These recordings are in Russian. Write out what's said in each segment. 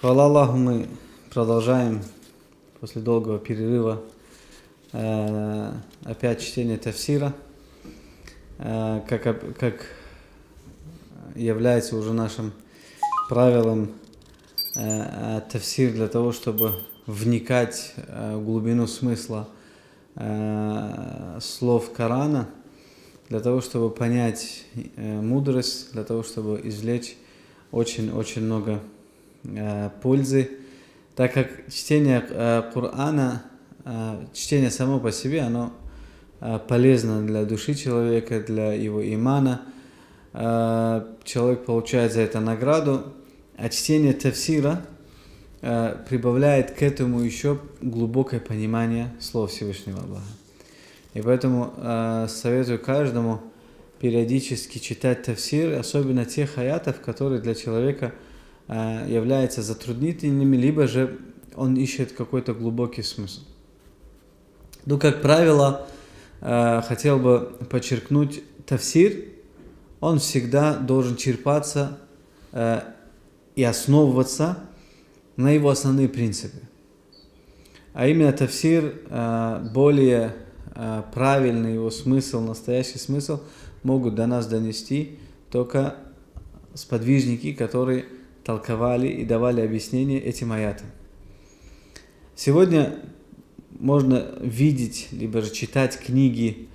Хвала Аллаху, мы продолжаем после долгого перерыва опять чтение Тафсира, как является уже нашим правилом Тафсир для того, чтобы вникать в глубину смысла слов Корана, для того, чтобы понять мудрость, для того, чтобы извлечь очень-очень много пользы, так как чтение Корана, чтение само по себе, оно полезно для души человека, для его имана. Человек получает за это награду, а чтение Тафсира прибавляет к этому еще глубокое понимание слов Всевышнего Аллаха. И поэтому советую каждому периодически читать Тафсир, особенно тех аятов, которые для человека являются затруднительными, либо же он ищет какой-то глубокий смысл. Ну, как правило, хотел бы подчеркнуть, тафсир, он всегда должен черпаться и основываться на его основные принципы. А именно тафсир, более правильный его смысл, настоящий смысл, могут до нас донести только сподвижники, которые толковали и давали объяснение этим аятам. Сегодня можно видеть, либо же читать книги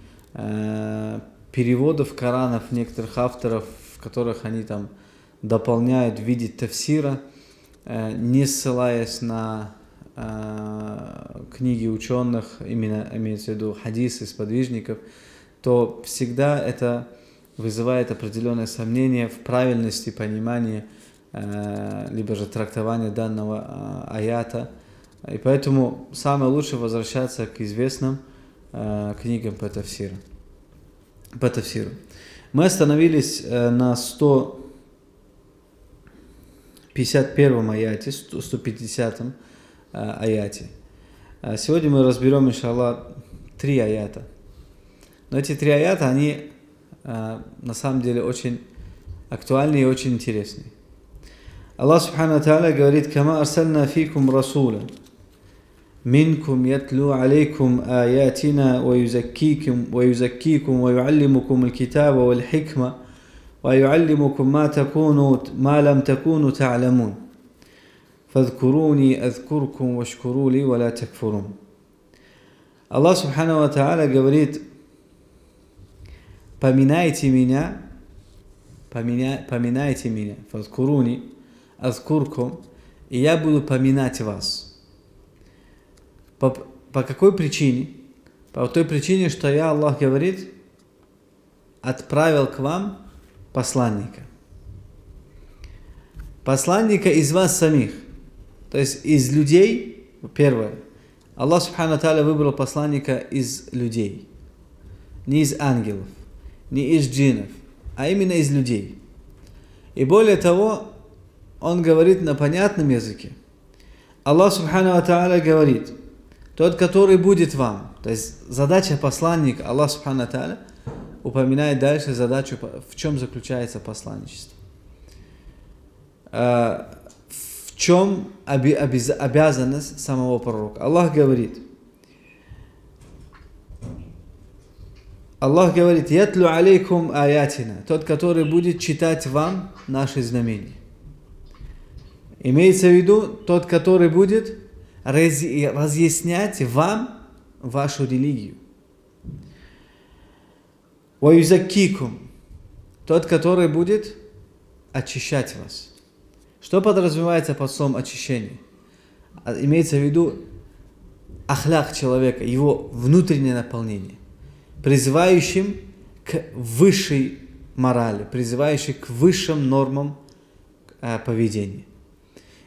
переводов Коранов некоторых авторов, в которых они там дополняют в виде тафсира, не ссылаясь на книги ученых, именно имеется в виду хадисы, сподвижников, то всегда это вызывает определенное сомнение в правильности понимания либо же трактование данного аята. И поэтому самое лучшее возвращаться к известным книгам по тафсиру. Мы остановились на 151 аяте, 150 аяте. Сегодня мы разберем, иншаллах, 3 аята. Но эти 3 аята, они на самом деле очень актуальны и очень интересны. Аллах Субхану Тааля говорит: «Кама арсальна фикум расула, минкум ятлю алейкум аятина, ва юзаккикум, ва юаллимукум аль-китаба валь-хикма, ва юаллимукум ма лам такуну та'ламун, фадкуруни адкуркум вашкурули ва ла такфурун». Аллах Субхану Тааля говорит: «Поминайте меня, поминайте меня, фадкуруни, азкуркум, и я буду поминать вас». По какой причине? По той причине, что я, Аллах говорит, отправил к вам посланника. Посланника из вас самих. То есть из людей, первое. Аллах Субхану Тааля выбрал посланника из людей. Не из ангелов, не из джинов, а именно из людей. И более того, он говорит на понятном языке. Аллах Субхану Тааля говорит: тот, который будет вам. То есть задача посланника, Аллах Субхану Тааля упоминает дальше задачу, в чем заключается посланничество. В чем обязанность самого пророка. Аллах говорит: «Ятлю алейкум аятина», тот, который будет читать вам наши знамения. Имеется в виду тот, который будет разъяснять вам вашу религию. «Ва юзаккикум», тот, который будет очищать вас. Что подразумевается под словом очищение? Имеется в виду ахляк человека, его внутреннее наполнение, призывающим к высшей морали, призывающим к высшим нормам поведения.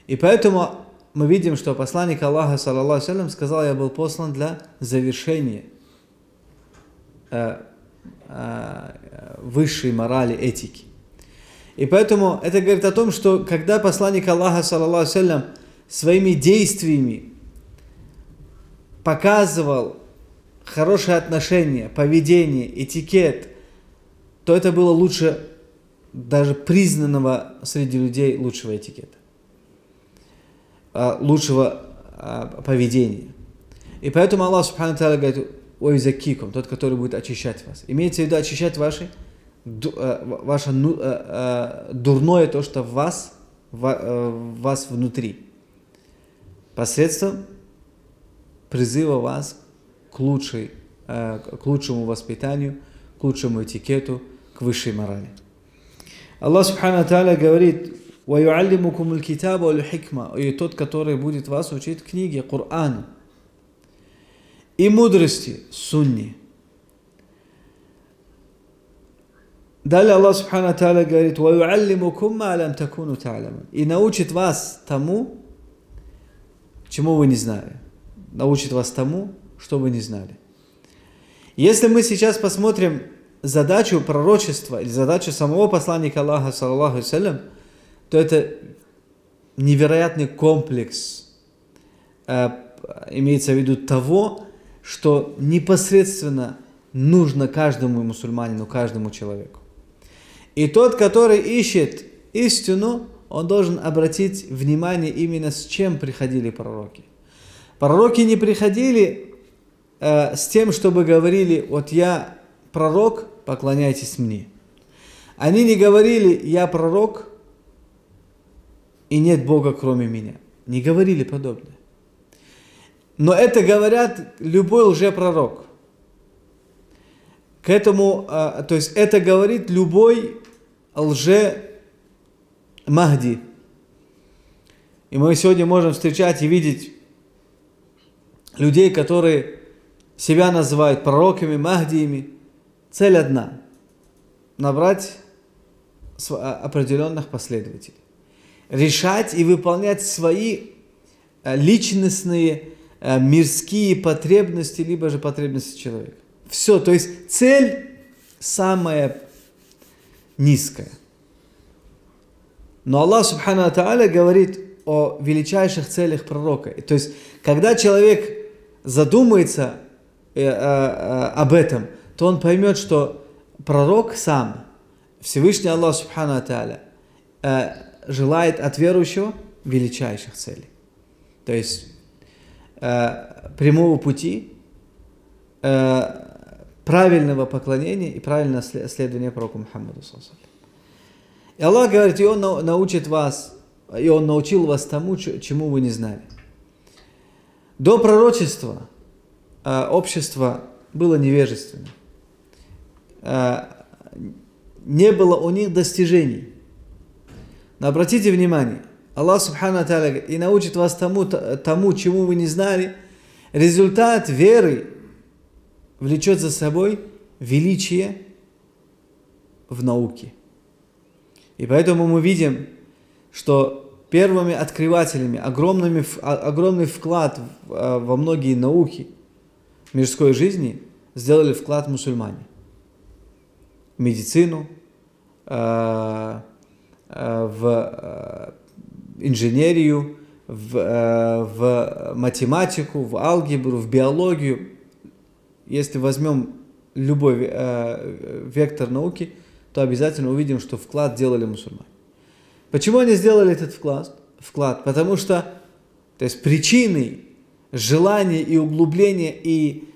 И поэтому мы видим, что посланник Аллаха, саллаллаху алейхи ва саллям, сказал: «Я был послан для завершения высшей морали, этики». И поэтому это говорит о том, что когда посланник Аллаха, саллаллаху алейхи ва саллям, своими действиями показывал хорошее отношение, поведение, этикет, то это было лучше даже признанного среди людей лучшего этикета. лучшего поведения. И поэтому Аллах Субхану Тааля говорит: «Ой, закиком», тот, который будет очищать вас. Имеется в виду очищать ваше дурное, то, что в вас внутри, посредством призыва вас к лучшему воспитанию, к лучшему этикету, к высшей морали. Аллах Субхану Тааля говорит: «Ваюаллимукум аль-китаба валь-хикма», и тот, который будет вас учить книге, Корану, и мудрости, сунни. Далее Аллах Субхану Тааля говорит: «Ваюаллимукум ма лам такуну та'ламун», и научит вас тому, чему вы не знали. Научит вас тому, что вы не знали. Если мы сейчас посмотрим задачу пророчества или задачу самого посланника Аллаха, саллаллаху алейхи вассалям, то это невероятный комплекс, имеется в виду того, что непосредственно нужно каждому мусульманину, каждому человеку. И тот, который ищет истину, он должен обратить внимание именно с чем приходили пророки. Пророки не приходили с тем, чтобы говорили: «Вот я пророк, поклоняйтесь мне». Они не говорили: «Я пророк, и нет Бога, кроме меня». Не говорили подобное. Но это говорят любой лжепророк. К этому, то есть это говорит любой лже-махди. И мы сегодня можем встречать и видеть людей, которые себя называют пророками, махдиями. Цель одна – набрать определенных последователей, решать и выполнять свои личностные, мирские потребности, либо же потребности человека. Все, то есть цель самая низкая. Но Аллах Субхану Тааля говорит о величайших целях пророка. То есть, когда человек задумается об этом, то он поймет, что пророк сам, Всевышний Аллах Субхану Тааля, желает от верующего величайших целей. То есть прямого пути, правильного поклонения и правильного следования пророку Мухаммаду. И Аллах говорит: «И Он научит вас, и Он научил вас тому, чему вы не знали». До пророчества общество было невежественным. Не было у них достижений. Но обратите внимание, Аллах Субхану Тааля говорит: «И научит вас тому, чему вы не знали». Результат веры влечет за собой величие в науке. И поэтому мы видим, что первыми открывателями, огромный вклад во многие науки мирской жизни сделали вклад мусульмане. Медицину, в инженерию, в математику, в алгебру, в биологию. Если возьмем любой вектор науки, то обязательно увидим, что вклад делали мусульмане. Почему они сделали этот вклад? Потому что, то есть, причины, желания и углубления и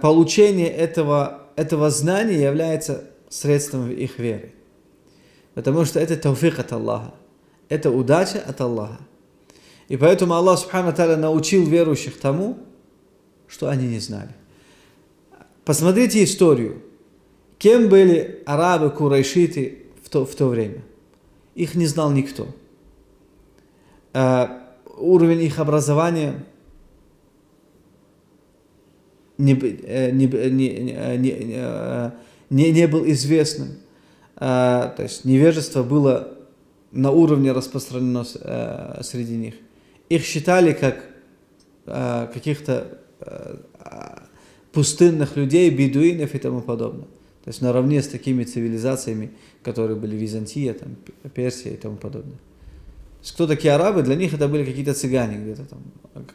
получения этого знания является средством их веры. Потому что это тауфик от Аллаха. Это удача от Аллаха. И поэтому Аллах Субхану Тааля научил верующих тому, что они не знали. Посмотрите историю. Кем были арабы, курайшиты в то время? Их не знал никто. Уровень их образования не был известным. То есть невежество было на уровне распространено среди них. Их считали как каких-то пустынных людей, бедуинов и тому подобное. То есть наравне с такими цивилизациями, которые были Византия, там, Персия и тому подобное. То есть кто такие арабы? Для них это были какие-то цыгане, где-то там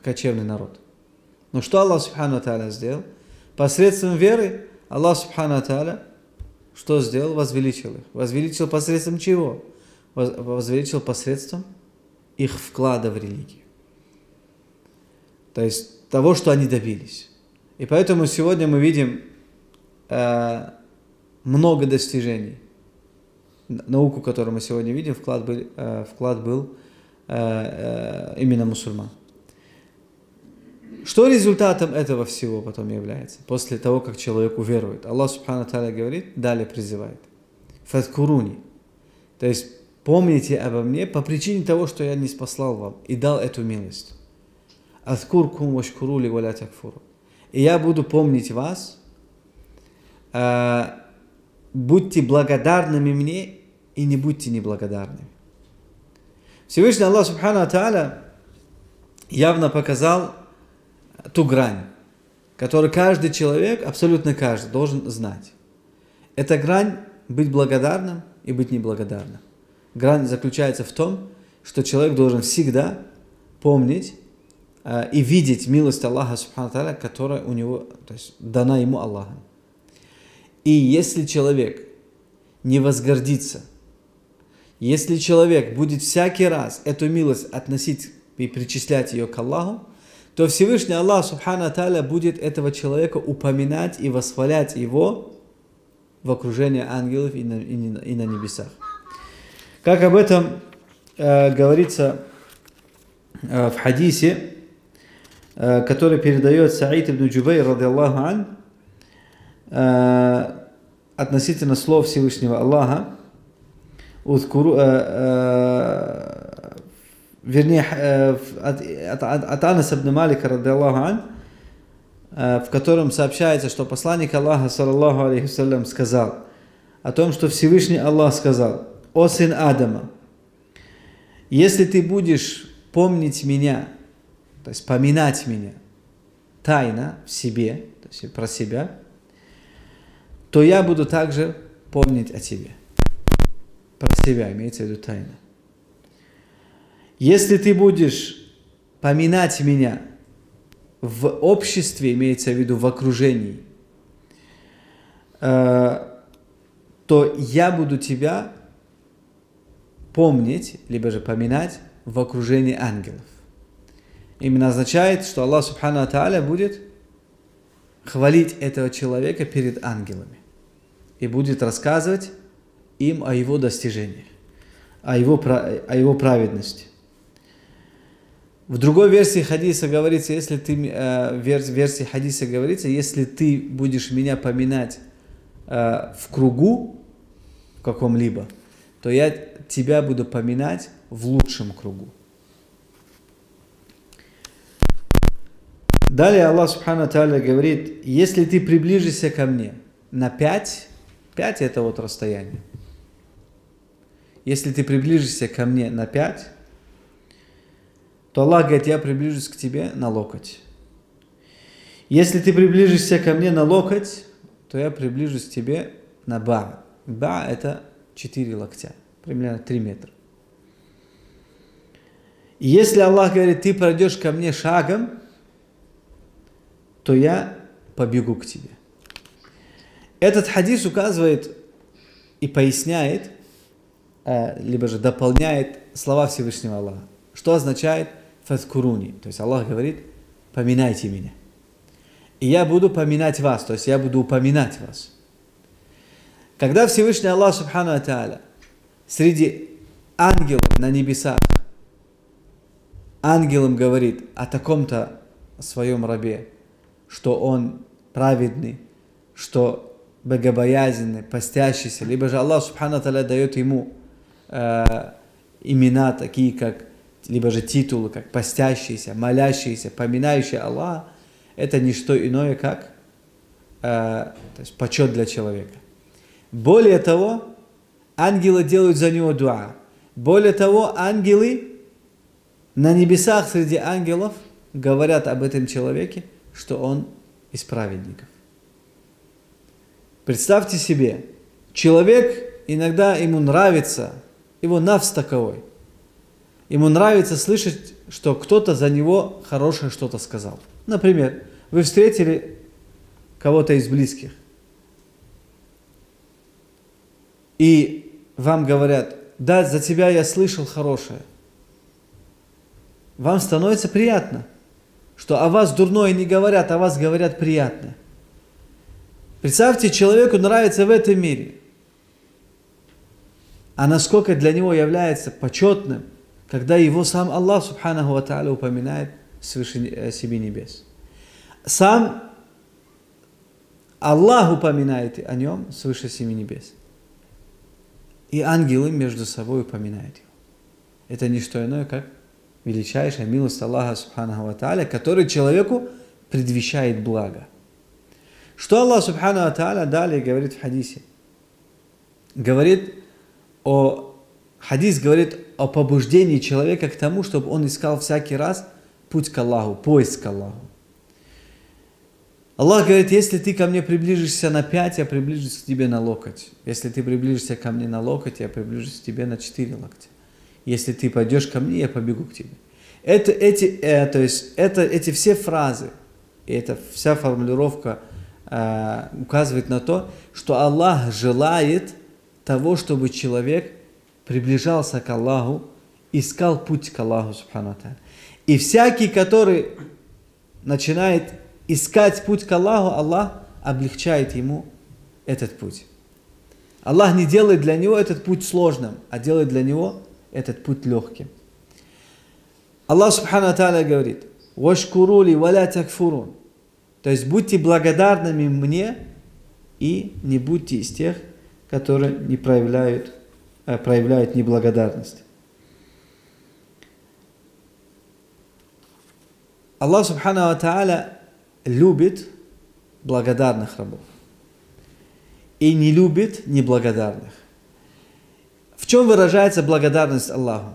кочевный народ. Но что Аллах Субхану Тааля сделал? Посредством веры Аллах Субхану Тааля что сделал? Возвеличил их. Возвеличил посредством чего? Возвеличил посредством их вклада в религию. то есть того, что они добились. И поэтому сегодня мы видим много достижений. Науку, которую мы сегодня видим, вклад был именно мусульман. Что результатом этого всего потом является? После того, как человек уверует. Аллах Субхану Тааля говорит, далее призывает. Фаткуруни. То есть помните обо мне по причине того, что я не спаслал вам и дал эту милость. Аткуркум вашкурули валя такфуру. И я буду помнить вас. Будьте благодарными мне и не будьте неблагодарными. Всевышний Аллах Субхану Тааля явно показал ту грань, которую каждый человек, абсолютно каждый, должен знать. Эта грань быть благодарным и быть неблагодарным. Грань заключается в том, что человек должен всегда помнить и видеть милость Аллаха Субхану Тааля, которая у него, то есть дана ему Аллахом. И если человек не возгордится, если человек будет всякий раз эту милость относить и причислять ее к Аллаху, то Всевышний Аллах Субхану Тааля будет этого человека упоминать и восхвалять его в окружении ангелов и на небесах. Как об этом говорится в хадисе, который передает Саид ибн Джубайр, радиллаху ан, относительно слов Всевышнего Аллаха, от Анаса ибн Малика, радиллаху ан, в котором сообщается, что посланник Аллаха, саллаллаху алейхи вассалям, сказал о том, что Всевышний Аллах сказал: «О сын Адама, если ты будешь помнить меня, то есть поминать меня тайно в себе, то есть про себя, то я буду также помнить о тебе». Про себя имеется в виду тайна. Если ты будешь поминать меня в обществе, имеется в виду в окружении, то я буду тебя помнить, либо же поминать в окружении ангелов. Именно означает, что Аллах Субхану Тааля будет хвалить этого человека перед ангелами и будет рассказывать им о его достижениях, о его праведности. В другой версии хадиса говорится, если ты будешь меня поминать в кругу каком-либо, то я тебя буду поминать в лучшем кругу. Далее Аллах Субхану Тааля говорит: если ты приближишься ко мне на 5 это вот расстояние. Если ты приближишься ко мне на 5, то Аллах говорит: я приближусь к тебе на локоть. Если ты приближишься ко мне на локоть, то я приближусь к тебе на ба. Ба – это 4 локтя, примерно 3 метра. И если Аллах говорит: ты пройдешь ко мне шагом, то я побегу к тебе. Этот хадис указывает и поясняет, либо же дополняет слова Всевышнего Аллаха, что означает «фаткуруни». То есть Аллах говорит: поминайте меня. И я буду поминать вас, то есть я буду упоминать вас. Когда Всевышний Аллах Субхану Тааля среди ангелов на небесах ангелам говорит о таком-то своем рабе, что он праведный, что богобоязненный, постящийся, либо же Аллах Субхану Тааля дает ему имена такие, как, либо же титулы, как постящийся, молящийся, поминающий Аллаха, это не что иное, как то есть почет для человека. Более того, ангелы делают за него дуа. Более того, ангелы на небесах среди ангелов говорят об этом человеке, что он из праведников. Представьте себе, человек, иногда ему нравится, его нафс таковой, ему нравится слышать, что кто-то за него хорошее что-то сказал. Например, вы встретили кого-то из близких, и вам говорят: да, за тебя я слышал хорошее. Вам становится приятно, что о вас дурное не говорят, о вас говорят приятное. Представьте, человеку нравится в этом мире. А насколько для него является почетным, когда его сам Аллах, субханаху ва та'аля, упоминает свыше себе небес. Сам Аллах упоминает о нем свыше семи небес. И ангелы между собой упоминают его. Это не что иное, как величайшая милость Аллаха, субханаху ва та'аля, который человеку предвещает благо. Что Аллах, субханаху ва та'аля, далее говорит в хадисе? Хадис говорит о побуждении человека к тому, чтобы он искал всякий раз путь к Аллаху, поиск к Аллаху. Аллах говорит: если ты ко мне приближишься на 5, я приближусь к тебе на локоть. Если ты приближишься ко мне на локоть, я приближусь к тебе на 4 локтя. Если ты пойдешь ко мне, я побегу к тебе. Эти все фразы, эта вся формулировка указывает на то, что Аллах желает того, чтобы человек приближался к Аллаху, искал путь к Аллаху, субхану ва тааля. И всякий, который начинает искать путь к Аллаху, Аллах облегчает ему этот путь. Аллах не делает для него этот путь сложным, а делает для него этот путь легким. Аллах, субхану ва тааля, говорит: «Вашкуру ли валя такфурун». То есть будьте благодарными мне и не будьте из тех, которые не проявляют неблагодарность. Аллах, субхану ва тааля, любит благодарных рабов и не любит неблагодарных. В чем выражается благодарность Аллаху?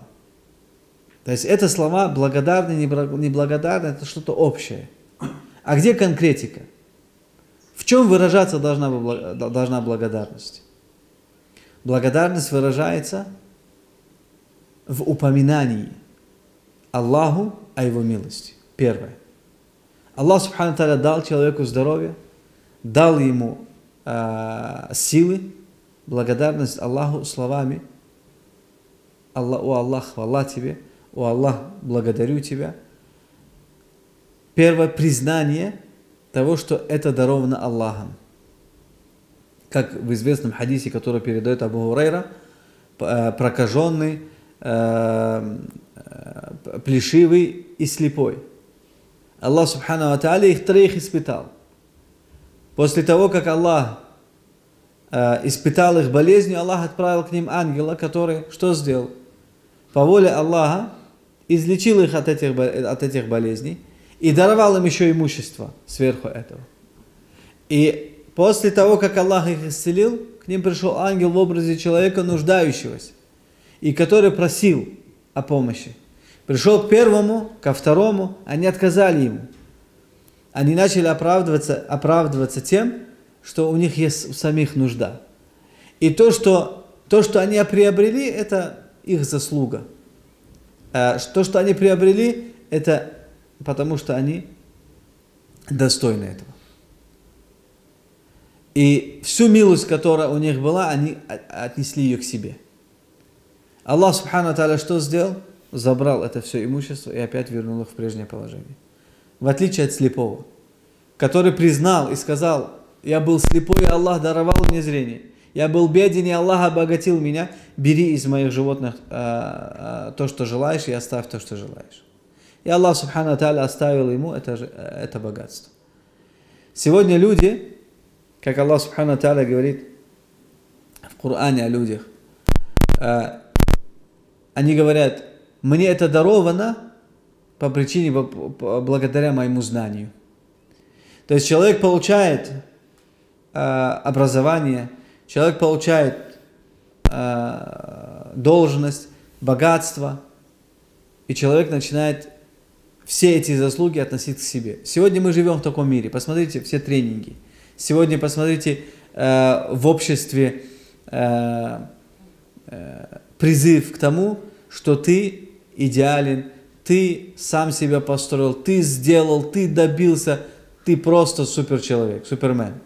То есть это слова «благодарный», «неблагодарный» — это что-то общее. А где конкретика? В чем выражаться должна благодарность? Благодарность выражается в упоминании Аллаху о его милости. Первое. Аллах, субхану ва тааля, дал человеку здоровье, дал ему силы. Благодарность Аллаху словами: «О Аллах, хвала тебе, о Аллах, благодарю тебя». Первое признание того, что это даровано Аллахом. Как в известном хадисе, который передает Абу Хурайра, прокаженный, плешивый и слепой. Аллах, субхану ва тааля, их троих испытал. После того, как Аллах испытал их болезнью, Аллах отправил к ним ангела, который что сделал? По воле Аллаха излечил их от этих болезней и даровал им еще имущество сверху этого. И после того, как Аллах их исцелил, к ним пришел ангел в образе человека, нуждающегося, и который просил о помощи. Пришел к первому, ко второму, они отказали ему. Они начали оправдываться тем, что у них есть у самих нужда. И то, что они приобрели, это их заслуга. То, что они приобрели, это потому, что они достойны этого. И всю милость, которая у них была, они отнесли ее к себе. Аллах, субхану ва тааля, что сделал? Забрал это все имущество и опять вернул их в прежнее положение. В отличие от слепого, который признал и сказал: «Я был слепой, и Аллах даровал мне зрение. Я был беден, и Аллах обогатил меня. Бери из моих животных то, что желаешь, и оставь то, что желаешь». И Аллах, субхану ва тааля, оставил ему это богатство. Сегодня люди... Как Аллах, субхану ва тааля, говорит в Коране о людях. Они говорят: «Мне это даровано по причине, благодаря моему знанию». То есть человек получает образование, человек получает должность, богатство, и человек начинает все эти заслуги относить к себе. Сегодня мы живем в таком мире. Посмотрите все тренинги. Сегодня, посмотрите, в обществе призыв к тому, что ты идеален, ты сам себя построил, ты сделал, ты добился, ты просто суперчеловек, супермен.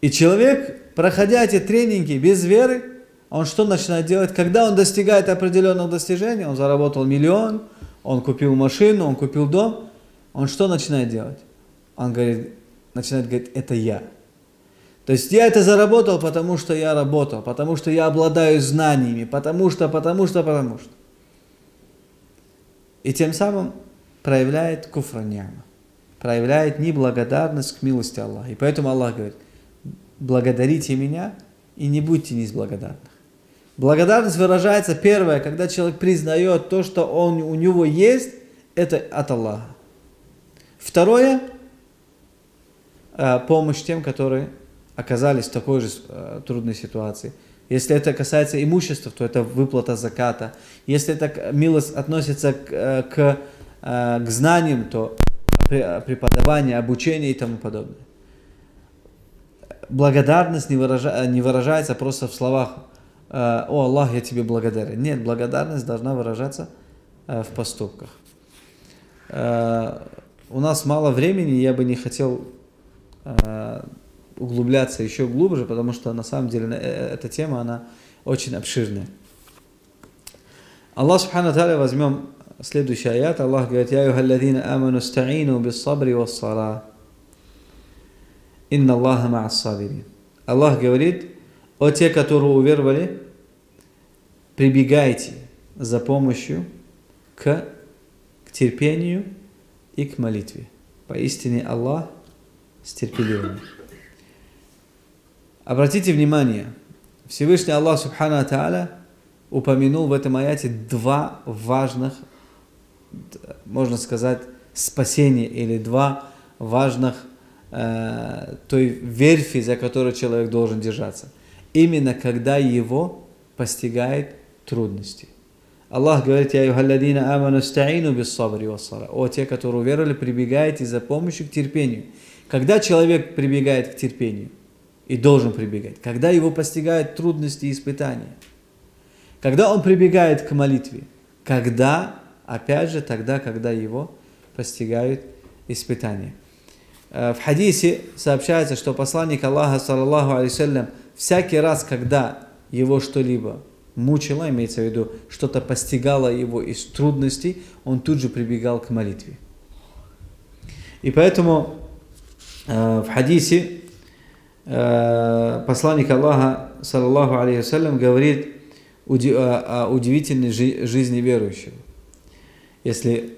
И человек, проходя эти тренинги без веры, он что начинает делать? Когда он достигает определенных достижений, он заработал миллион, он купил машину, он купил дом, он что начинает делать? Он говорит, начинает говорить, это я. То есть я это заработал, потому что я работал, потому что я обладаю знаниями, потому что. И тем самым проявляет куфраньяма, проявляет неблагодарность к милости Аллаха. И поэтому Аллах говорит, благодарите меня и не будьте неблагодарны. Благодарность выражается первое, когда человек признает то, что у него есть, это от Аллаха. Второе, помощь тем, которые оказались в такой же трудной ситуации. Если это касается имущества, то это выплата заката. Если это милость относится к знаниям, то преподавание, обучение и тому подобное. Благодарность не выражается просто в словах «О, Аллах, я тебе благодарен». Нет, благодарность должна выражаться в поступках. У нас мало времени, я бы не хотел углубляться еще глубже, потому что на самом деле эта тема, она очень обширная. Аллах субхана та'аля, возьмем следующий аят. Аллах говорит: «Я юхаллазина аману стаину бис сабри вас сала. Инна Аллаха ма'ас сабирин». Аллах говорит: «О те, которые уверовали, прибегайте за помощью к терпению и к молитве. Поистине Аллах стерпеливый». Обратите внимание, Всевышний Аллах субхана та'аля упомянул в этом аяте два важных, можно сказать, спасения или два важных той верфи, за которую человек должен держаться. Именно когда его постигает трудности. Аллах говорит: «Я юхалладина аману стаину бис сабри вас сала». «О те, которые уверовали, прибегайте за помощью к терпению». Когда человек прибегает к терпению? И должен прибегать. Когда его постигают трудности и испытания. Когда он прибегает к молитве. Когда, опять же, тогда, когда его постигают испытания. В хадисе сообщается, что посланник Аллаха, саллаллаху алейхи, всякий раз, когда его что-либо мучило, имеется в виду, что-то постигало его из трудностей, он тут же прибегал к молитве. И поэтому в хадисе посланник Аллаха, саллаллаху алейхи вассалям, говорит о удивительной жизни верующего. Если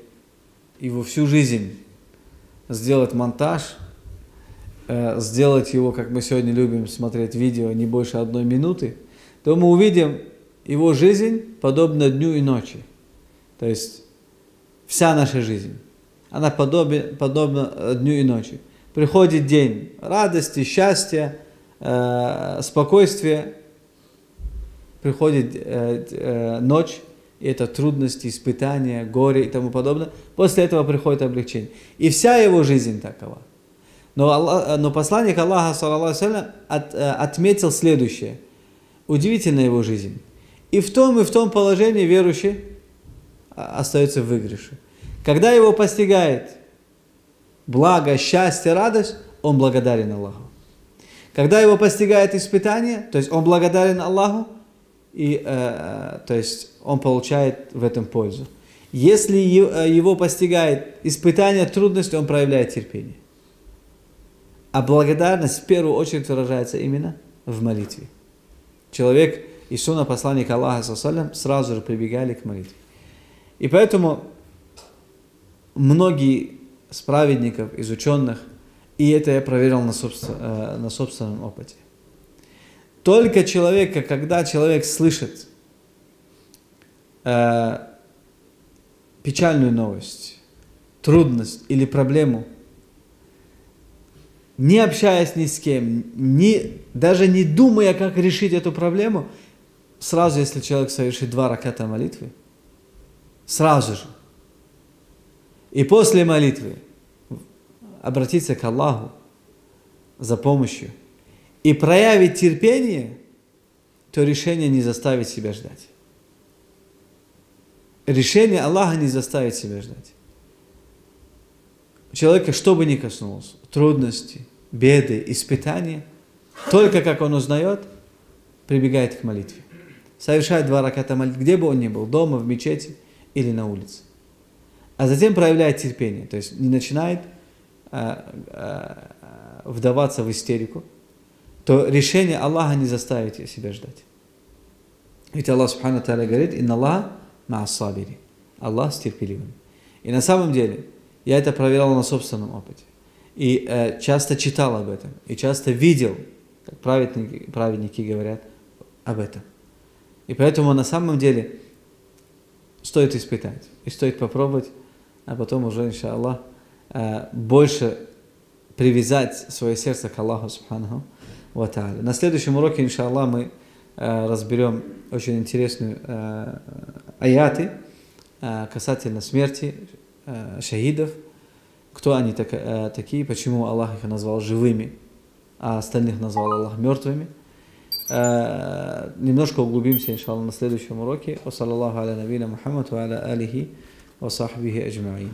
его всю жизнь сделать монтаж, сделать его, как мы сегодня любим смотреть видео, не больше 1 минуты, то мы увидим его жизнь подобно дню и ночи. То есть вся наша жизнь, она подобна дню и ночи. Приходит день радости, счастья, спокойствия. Приходит ночь, и это трудности, испытания, горе и тому подобное. После этого приходит облегчение. И вся его жизнь такова. Но посланник Аллаха, саллаллаху алейхи ва саллям, отметил следующее. Удивительная его жизнь. И в том положении верующий остается в выигрыше. Когда его постигает благо, счастье, радость, он благодарен Аллаху. Когда его постигает испытание, то есть он благодарен Аллаху, и то есть он получает в этом пользу. Если его постигает испытание, трудность, он проявляет терпение. А благодарность в первую очередь выражается именно в молитве. Человек и сунна посланника Аллаха сразу же прибегали к молитве. И поэтому многие с праведников, из ученых, и это я проверил на собственном опыте. Только человека, когда человек слышит печальную новость, трудность или проблему, не общаясь ни с кем, даже не думая, как решить эту проблему, сразу, если человек совершит 2 раката молитвы, сразу же, и после молитвы обратиться к Аллаху за помощью и проявить терпение, то решение не заставит себя ждать. Решение Аллаха не заставит себя ждать. Человека, что бы ни коснулось, трудности, беды, испытания, только как он узнает, прибегает к молитве. Совершает 2 раката молитвы, где бы он ни был, дома, в мечети или на улице. а затем проявляет терпение, то есть не начинает вдаваться в истерику, то решение Аллаха не заставит себя ждать. Ведь Аллах Субхану Тааля говорит: «Инна Аллаха ма'ас-сабирин». Аллах с терпеливым. И на самом деле, я это проверял на собственном опыте. И часто читал об этом. И часто видел, как праведники говорят об этом. И поэтому на самом деле стоит испытать. И стоит попробовать, а потом уже, иншаллах, больше привязать свое сердце к Аллаху Субхану Ва Тааля. На следующем уроке, иншаллах, мы разберем очень интересные аяты касательно смерти шахидов, кто они такие, почему Аллах их назвал живыми, а остальных назвал Аллах мертвыми. Немножко углубимся, иншаллах, на следующем уроке. Ва саллаллаху аля набина Мухаммад ва аля алихи ва сахбихи аджмаин.